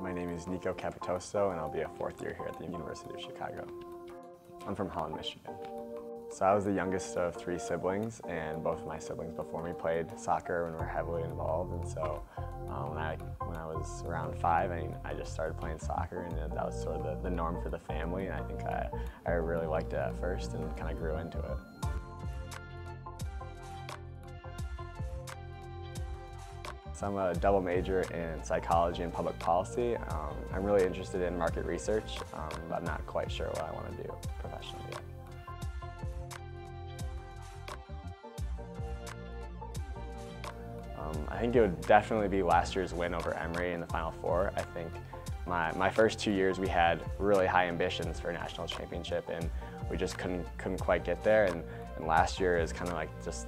My name is Nico Capotosto, and I'll be a fourth year here at the University of Chicago. I'm from Holland, Michigan. So I was the youngest of three siblings, and both of my siblings before me played soccer and were heavily involved. And so when I was around five, I just started playing soccer, and that was sort of the norm for the family. And I think I really liked it at first and kind of grew into it. So I'm a double major in psychology and public policy. I'm really interested in market research, but I'm not quite sure what I want to do professionally yet. I think it would definitely be last year's win over Emory in the Final Four. I think my first 2 years we had really high ambitions for a national championship, and we just couldn't quite get there. And last year is kind of like just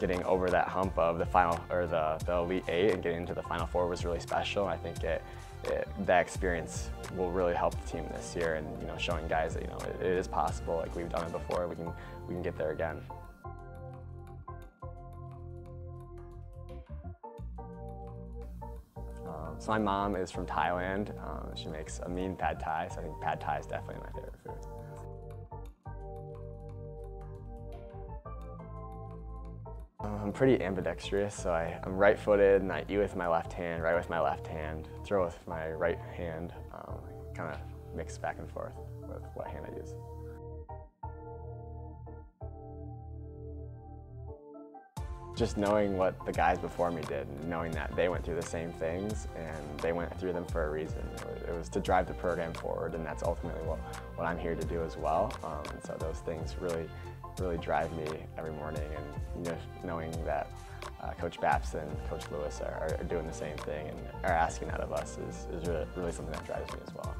getting over that hump of the final or the Elite Eight and getting into the Final Four was really special. I think that experience will really help the team this year, and showing guys that it is possible. Like, we've done it before, we can get there again. So my mom is from Thailand. She makes a mean pad Thai, so I think pad Thai is definitely my favorite food. I'm pretty ambidextrous, so I'm right-footed, and I eat with my left hand, write with my left hand, throw with my right hand, kind of mix back and forth with what hand I use. Just knowing what the guys before me did, and knowing that they went through the same things, and they went through them for a reason. It was to drive the program forward, and that's ultimately what I'm here to do as well. So those things really drive me every morning, and knowing that Coach Baps and Coach Lewis are doing the same thing and are asking that of us is really something that drives me as well.